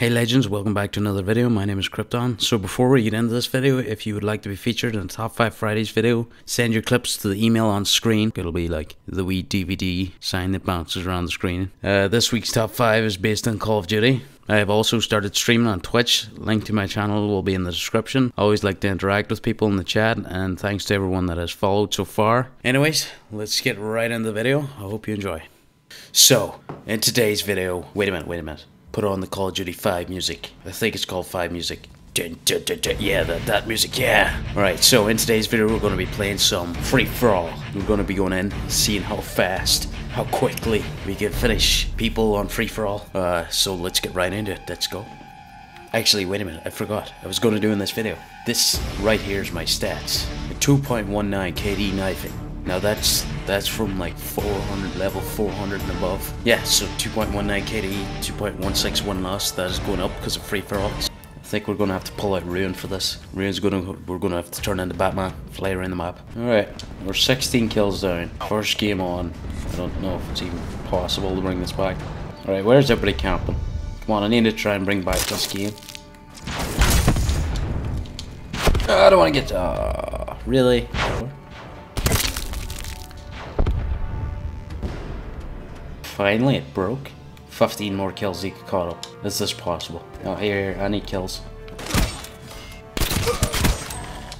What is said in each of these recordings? Hey legends, welcome back to another video. My name is Krypton. So before we get into this video, if you would like to be featured in the Top 5 Fridays video, send your clips to the email on screen. It'll be like the wee DVD sign that bounces around the screen. This week's Top 5 is based on Call of Duty. I have also started streaming on Twitch. Link to my channel will be in the description. I always like to interact with people in the chat, and thanks to everyone that has followed so far. Anyways, let's get right into the video. I hope you enjoy. So, in today's video, wait a minute. Put on the Call of Duty 5 music. I think it's called 5 music. Dun, dun, dun, dun. Yeah, that music, yeah. Alright, so in today's video we're going to be playing some free-for-all. We're going to be going in, seeing how fast, how quickly we can finish people on free-for-all. So let's get right into it, let's go. Actually, wait a minute, I forgot. I was going to do in this video. This right here is my stats. A 2.19 KD knifing. Now that's from like 400, level 400 and above. Yeah, so 2.19 KD, 2.161 loss. That is going up because of free for all. I think we're gonna have to pull out Ruin for this. We're gonna have to turn into Batman, fly around the map. All right, we're 16 kills down. First game on. I don't know if it's even possible to bring this back. All right, where's everybody camping? Come on, I need to try and bring back this game. Oh, I don't want to get. Really? Finally, it broke. 15 more kills, he caught up. Is this possible? Oh, here, I need kills.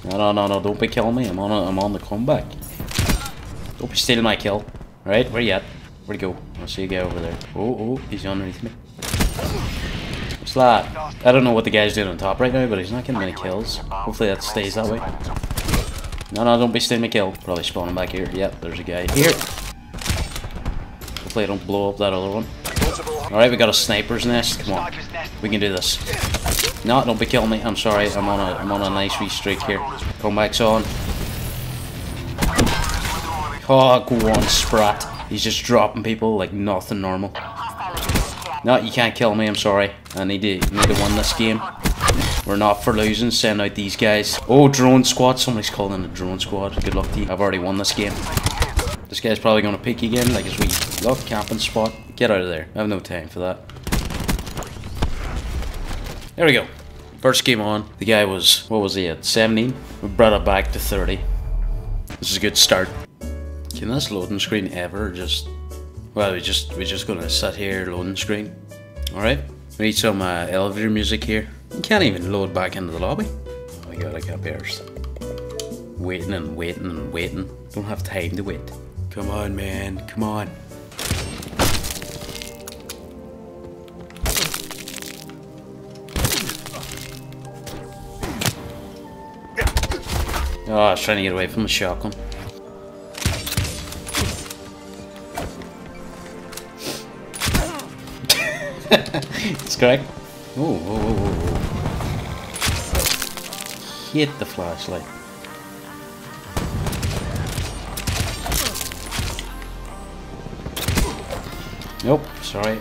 No, don't be killing me. I'm on the comeback. Don't be stealing my kill. Right, where you at? Where'd you go? I see a guy over there. Oh, he's underneath me. What's that? I don't know what the guy's doing on top right now, but he's not getting many kills. Hopefully that stays that way. No, don't be stealing my kill. Probably spawning back here. Yep, there's a guy here. Hopefully I don't blow up that other one. Alright, we got a sniper's nest. Come on. We can do this. No, don't be killing me. I'm sorry. I'm on a nice wee streak here. Comeback's on. Oh, go on, Sprat. He's just dropping people like nothing normal. No, you can't kill me. I'm sorry. I need to win this game. We're not for losing. Send out these guys. Oh, drone squad. Somebody's calling a drone squad. Good luck to you. I've already won this game. This guy's probably gonna peek again, like his wee love camping spot. Get out of there. I have no time for that. There we go. First game on. The guy was, what was he at? 17? We brought it back to 30. This is a good start. Can this loading screen ever just... Well, we're just gonna sit here loading screen. Alright. We need some elevator music here. You can't even load back into the lobby. Oh, we gotta get up here. Waiting. Don't have time to wait. Come on, man. Come on. Oh, I was trying to get away from the shotgun. It's correct. Oh. Hit the flashlight. Nope, sorry.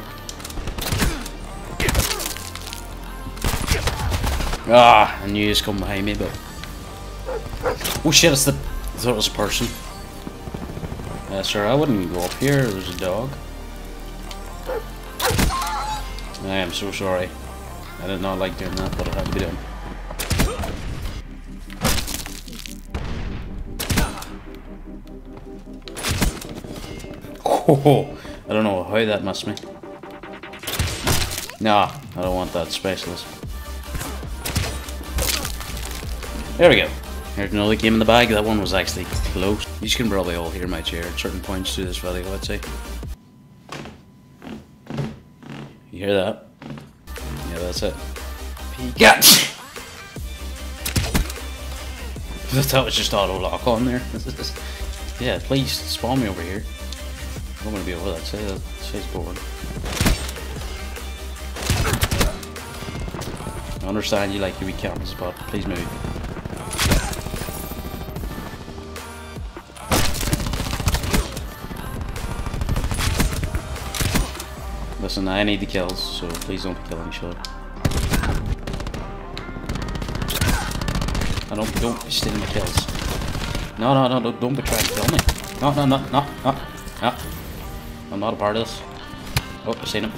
Ah, I knew he was coming behind me, but... Oh shit, it's the... I thought it was a person. Sir, I wouldn't even go up here, there's a dog. I am so sorry. I did not like doing that, but it had to be done. Oh, I don't know how that must be. Nah, I don't want that specialist. There we go. Here's another game in the bag. That one was actually close. You can probably all hear my chair at certain points through this video, I'd say. You hear that? Yeah, that's it. Peek. That was just auto lock on there. Yeah, please spawn me over here. I'm gonna be over that. Say that. She's bored. I understand you like your wee camping spot. Please move. Listen, I need the kills, so please don't be killing each other. I don't be stealing my kills. No, don't be trying to kill me. No. I'm not a part of this. Oh, I've seen him.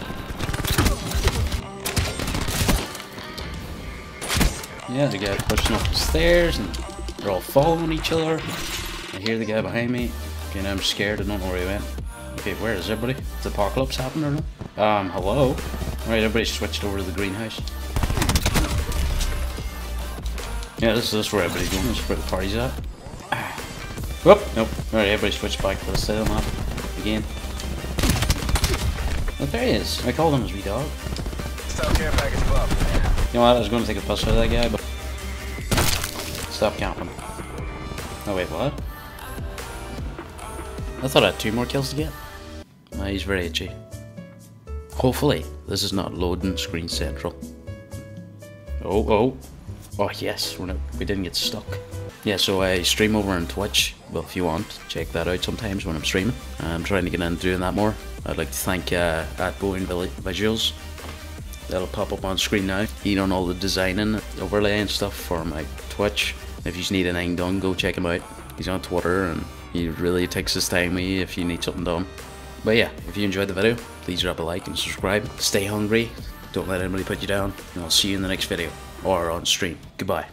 Yeah, the guy pushing up the stairs, and they're all following each other. I hear the guy behind me. Okay, now I'm scared. I don't know where he went. Okay, where is everybody? Is the apocalypse happening or no? Hello? Alright, everybody switched over to the greenhouse. Yeah, this is where everybody's going. This is where the party's at. Whoop! Nope. Alright, everybody switched back to the side of the map again. But there he is. I called him his wee dog. Stop care package club. You know what? I was going to take a piss out of that guy, but... Stop camping. Oh wait, what? I thought I had 2 more kills to get. Nah, he's very itchy. Hopefully, this is not loading screen central. Oh, oh. Oh yes, we didn't get stuck. Yeah, so I stream over on Twitch. Well, if you want, check that out sometimes when I'm streaming. I'm trying to get into doing that more. I'd like to thank @BoingVisuals. That'll pop up on screen now. He done all the designing, overlay and stuff for my Twitch. If you need anything done, go check him out. He's on Twitter and he really takes his time with you if you need something done. But yeah, if you enjoyed the video, please drop a like and subscribe. Stay hungry, don't let anybody put you down, and I'll see you in the next video or on stream. Goodbye.